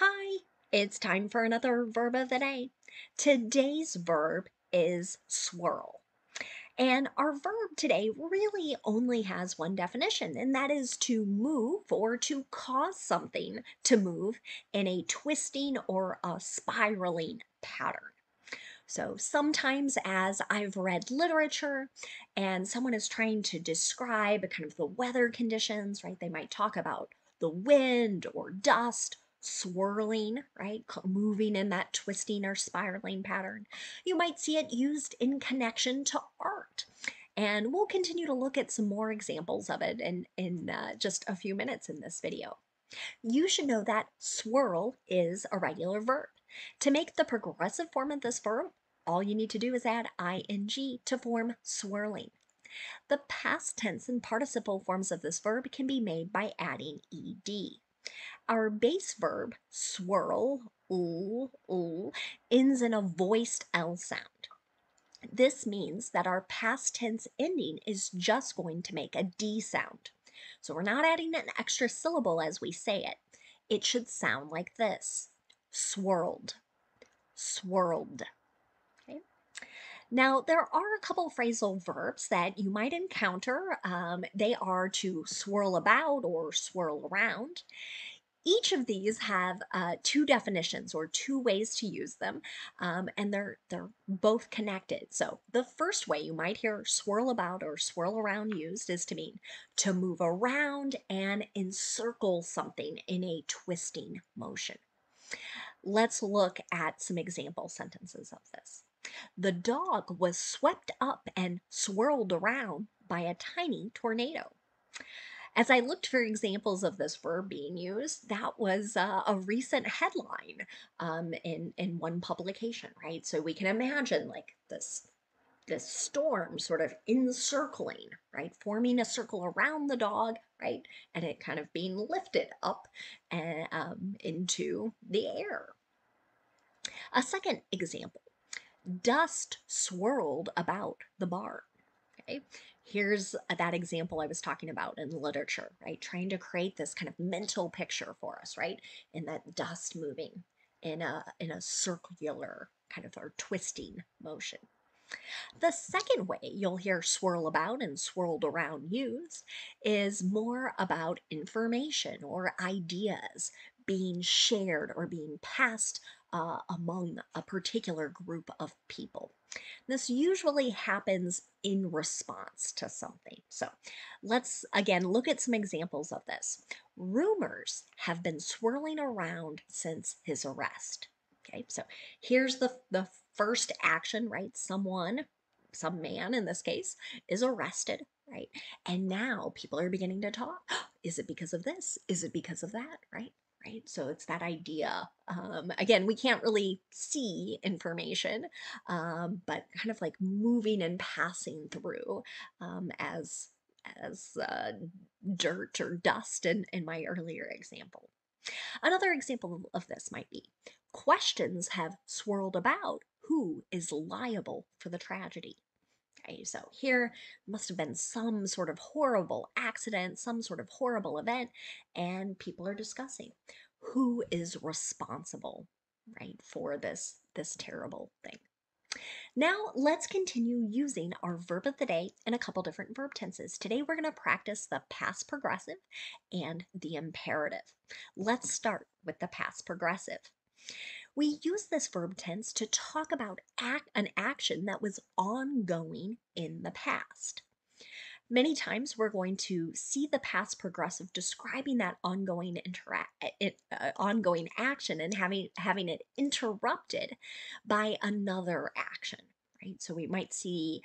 Hi, it's time for another verb of the day. Today's verb is swirl. And our verb today really only has one definition, and that is to move or to cause something to move in a twisting or a spiraling pattern. So sometimes as I've read literature and someone is trying to describe kind of the weather conditions, right? They might talk about the wind or dust swirling, right? Moving in that twisting or spiraling pattern. You might see it used in connection to art. And we'll continue to look at some more examples of it in just a few minutes in this video. You should know that swirl is a regular verb. To make the progressive form of this verb, all you need to do is add ing to form swirling. The past tense and participle forms of this verb can be made by adding ed. Our base verb, swirl, ends in a voiced L sound. This means that our past tense ending is just going to make a D sound. So we're not adding an extra syllable as we say it. It should sound like this. Swirled, swirled. Okay. Now, there are a couple phrasal verbs that you might encounter. They are to swirl about or swirl around. Each of these have two definitions or two ways to use them, and they're both connected. So the first way you might hear swirl about or swirl around used is to mean to move around and encircle something in a twisting motion. Let's look at some example sentences of this. The dog was swept up and swirled around by a tiny tornado. As I looked for examples of this verb being used, that was a recent headline in one publication, right? So we can imagine like this storm sort of encircling, right? Forming a circle around the dog, right? And it kind of being lifted up and, into the air. A second example, dust swirled about the barn. Okay. Here's that example I was talking about in literature, right? Trying to create this kind of mental picture for us, right? In that dust moving in a circular kind of or twisting motion. The second way you'll hear swirl about and swirled around used is more about information or ideas being shared or being passed among a particular group of people. This usually happens in response to something. So let's again look at some examples of this. Rumors have been swirling around since his arrest. Okay, so here's the first action, right? Some man in this case, is arrested, right? And now people are beginning to talk. Is it because of this? Is it because of that, right? Right? So it's that idea. Again, we can't really see information, but kind of like moving and passing through as dirt or dust in my earlier example. Another example of this might be questions have swirled about who is liable for the tragedy. Okay, so here must have been some sort of horrible accident, some sort of horrible event, and people are discussing who is responsible, right, for this terrible thing. Now let's continue using our verb of the day in a couple different verb tenses. Today we're going to practice the past progressive and the imperative. Let's start with the past progressive. We use this verb tense to talk about an action that was ongoing in the past. Many times we're going to see the past progressive describing that ongoing action and having it interrupted by another action, right? So we might see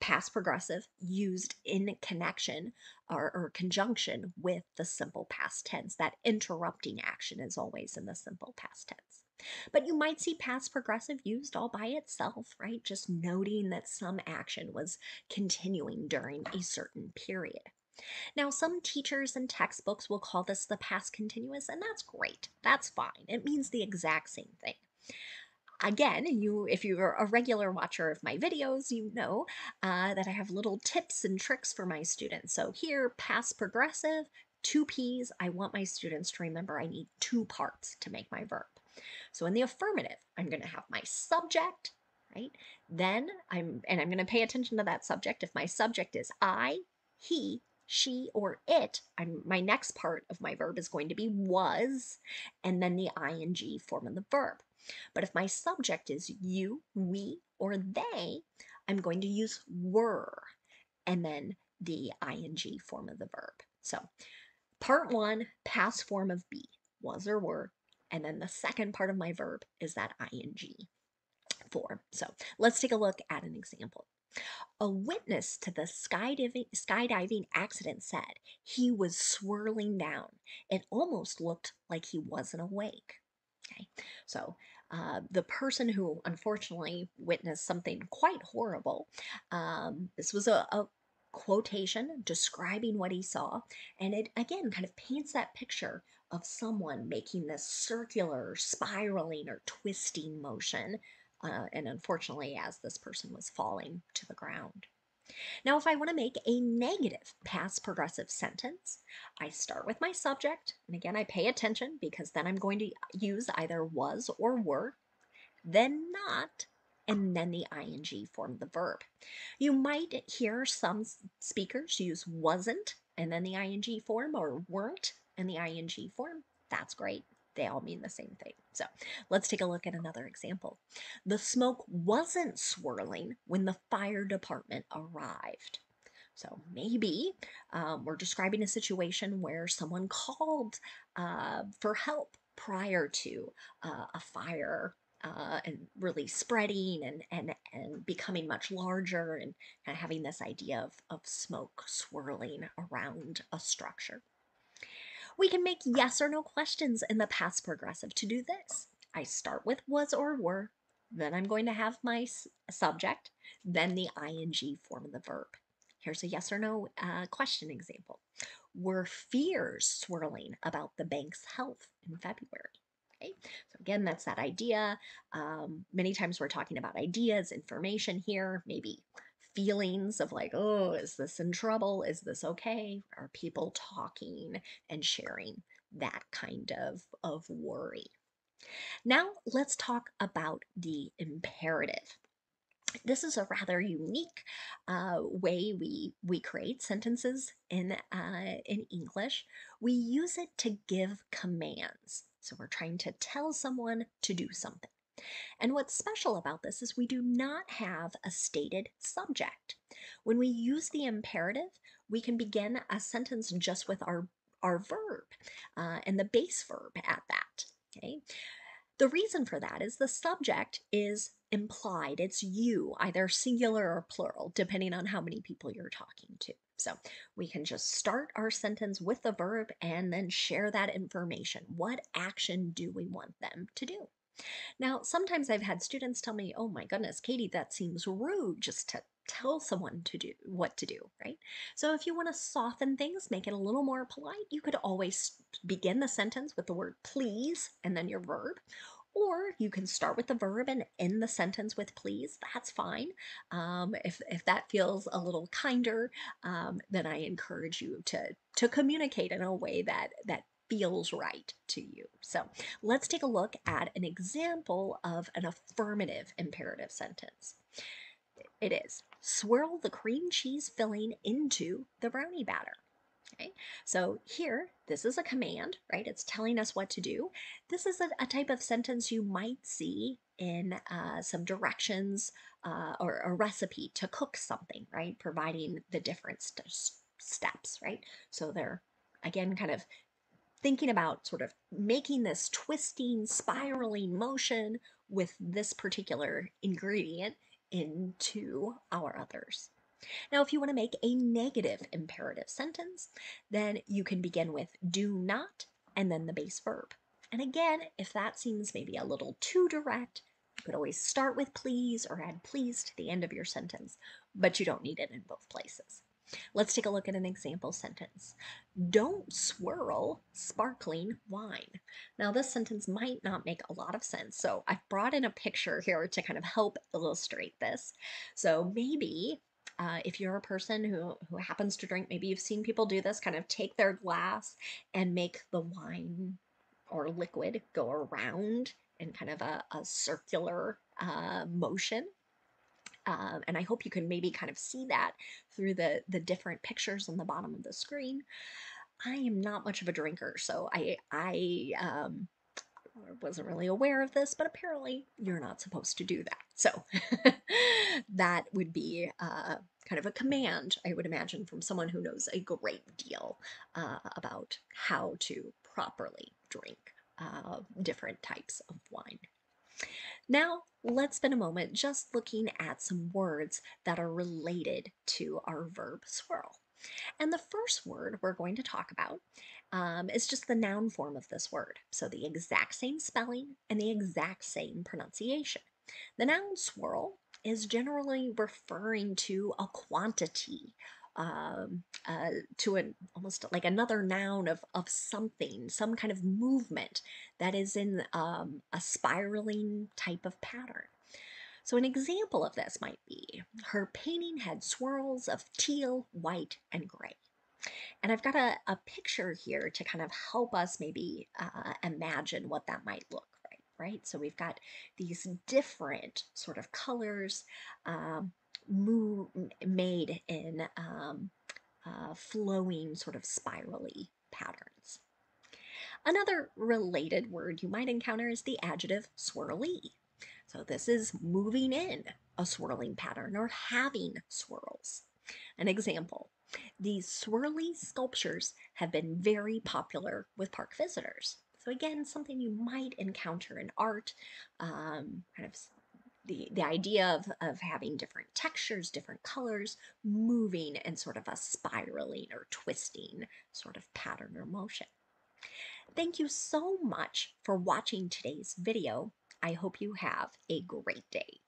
past progressive used in connection or conjunction with the simple past tense. That interrupting action is always in the simple past tense. But you might see past progressive used all by itself, right? Just noting that some action was continuing during a certain period. Now, some teachers and textbooks will call this the past continuous, and that's great. That's fine. It means the exact same thing. Again, if you're a regular watcher of my videos, you know that I have little tips and tricks for my students. So here, past progressive two P's. I want my students to remember I need two parts to make my verb. So in the affirmative, I'm going to have my subject, right? Then I'm going to pay attention to that subject. If my subject is I, he, she, or it, my next part of my verb is going to be was, and then the ing form of the verb. But if my subject is you, we, or they, I'm going to use were, and then the ing form of the verb. So part one, past form of be, was or were, and then the second part of my verb is that ing form. So let's take a look at an example. A witness to the skydiving accident said he was swirling down. It almost looked like he wasn't awake. Okay, so the person who unfortunately witnessed something quite horrible, this was a quotation describing what he saw, and it again kind of paints that picture of someone making this circular, spiraling, or twisting motion. And unfortunately, as this person was falling to the ground. Now, if I want to make a negative past progressive sentence, I start with my subject. And again, I pay attention because then I'm going to use either was or were, then not, and then the ing form of the verb. You might hear some speakers use wasn't and then the ing form, or weren't and the ing form. That's great. They all mean the same thing. So let's take a look at another example. The smoke wasn't swirling when the fire department arrived. So maybe we're describing a situation where someone called for help prior to a fire and really spreading and becoming much larger, and kind of having this idea of smoke swirling around a structure. We can make yes or no questions in the past progressive to do this. I start with was or were, then I'm going to have my subject, then the ing form of the verb. Here's a yes or no question example. Were fears swirling about the bank's health in February? Okay. So again, that's that idea. Many times we're talking about ideas, information here, maybe feelings of like, oh, is this in trouble? Is this okay? Are people talking and sharing that kind of worry? Now let's talk about the imperative. This is a rather unique way we create sentences in English. We use it to give commands. So we're trying to tell someone to do something. And what's special about this is we do not have a stated subject. When we use the imperative, we can begin a sentence just with our verb and the base verb at that. Okay? The reason for that is the subject is implied. It's you, either singular or plural, depending on how many people you're talking to. So we can just start our sentence with the verb and then share that information. What action do we want them to do? Now, sometimes I've had students tell me, oh my goodness, Katie, that seems rude just to tell someone to do what to do, right? So if you want to soften things, make it a little more polite, you could always begin the sentence with the word please and then your verb, or you can start with the verb and end the sentence with please. That's fine. If that feels a little kinder, then I encourage you to communicate in a way that feels right to you. So let's take a look at an example of an affirmative imperative sentence. It is, swirl the cream cheese filling into the brownie batter. Okay, so here, this is a command, right? It's telling us what to do. This is a type of sentence you might see in some directions or a recipe to cook something, right? Providing the different steps, right? So they're, again, kind of thinking about sort of making this twisting, spiraling motion with this particular ingredient into our others. Now, if you want to make a negative imperative sentence, then you can begin with do not and then the base verb. And again, if that seems maybe a little too direct, you could always start with please or add please to the end of your sentence, but you don't need it in both places. Let's take a look at an example sentence. Don't swirl sparkling wine. Now, this sentence might not make a lot of sense, so I've brought in a picture here to kind of help illustrate this. So maybe If you're a person who happens to drink, maybe you've seen people do this, kind of take their glass and make the wine or liquid go around in kind of a circular motion. And I hope you can maybe kind of see that through the different pictures on the bottom of the screen. I am not much of a drinker, so I wasn't really aware of this, but apparently you're not supposed to do that. So that would be kind of a command, I would imagine, from someone who knows a great deal about how to properly drink different types of wine. Now, let's spend a moment just looking at some words that are related to our verb swirl. And the first word we're going to talk about is just the noun form of this word. So the exact same spelling and the exact same pronunciation. The noun swirl is generally referring to a quantity, to an almost like another noun of something, some kind of movement that is in a spiraling type of pattern. So an example of this might be, her painting had swirls of teal, white, and gray. And I've got a picture here to kind of help us maybe imagine what that might look like, right? So we've got these different sort of colors made in flowing sort of spirally patterns. Another related word you might encounter is the adjective swirly. So this is moving in a swirling pattern or having swirls. An example, these swirly sculptures have been very popular with park visitors. So again, something you might encounter in art, kind of the idea of having different textures, different colors, moving in sort of a spiraling or twisting sort of pattern or motion. Thank you so much for watching today's video. I hope you have a great day.